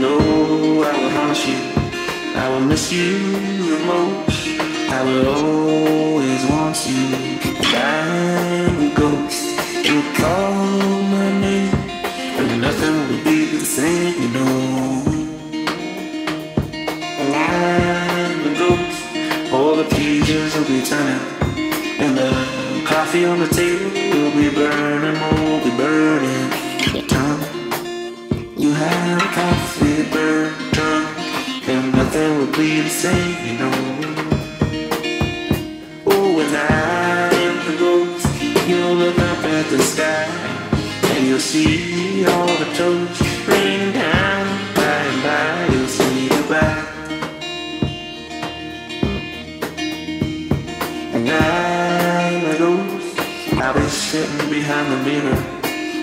know I will haunt you, I will miss you the most, I will always want you. I'm a ghost, you'll call my name, and nothing will be the same, you know. I'm a ghost, all the pages will be turning, and the coffee on the table will be burning, will be burning. You have a coffee burn drunk, and nothing will be the same, you know. Oh, and I am the ghost, you'll look up at the sky, and you'll see all the toads raining down. By and by, you'll see goodbye. And I'm a ghost, I'll be sitting behind the mirror,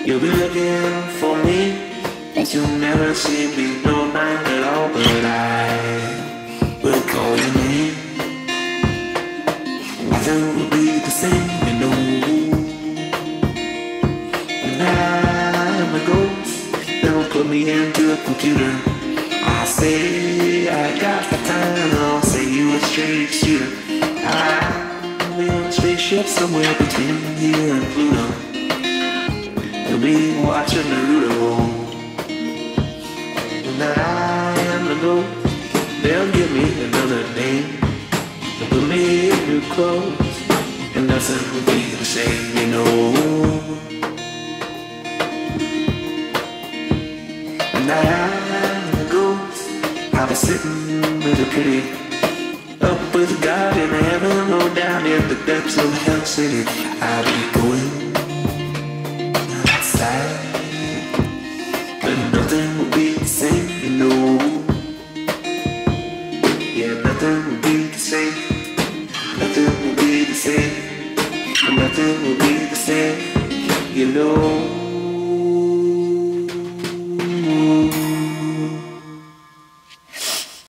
you'll be looking for me, that you'll never see me, no night at all. But I will call your name, nothing will be the same, you know. And I'm a ghost, they'll put me into a computer, I'll say I got the time, I'll say you a straight shooter. I'll be on a spaceship somewhere between here and Pluto, you'll be watching Naruto. I am the ghost, they'll give me another name, they'll put me in new clothes, and nothing will be the same, you know. And I am the ghost, I'll be sitting with a pity, up with God in heaven or down in the depths of Hell City. I'll be going outside, but nothing will be the same, you know. Yeah, nothing will be the same, nothing will be the same, nothing will be the same, you know.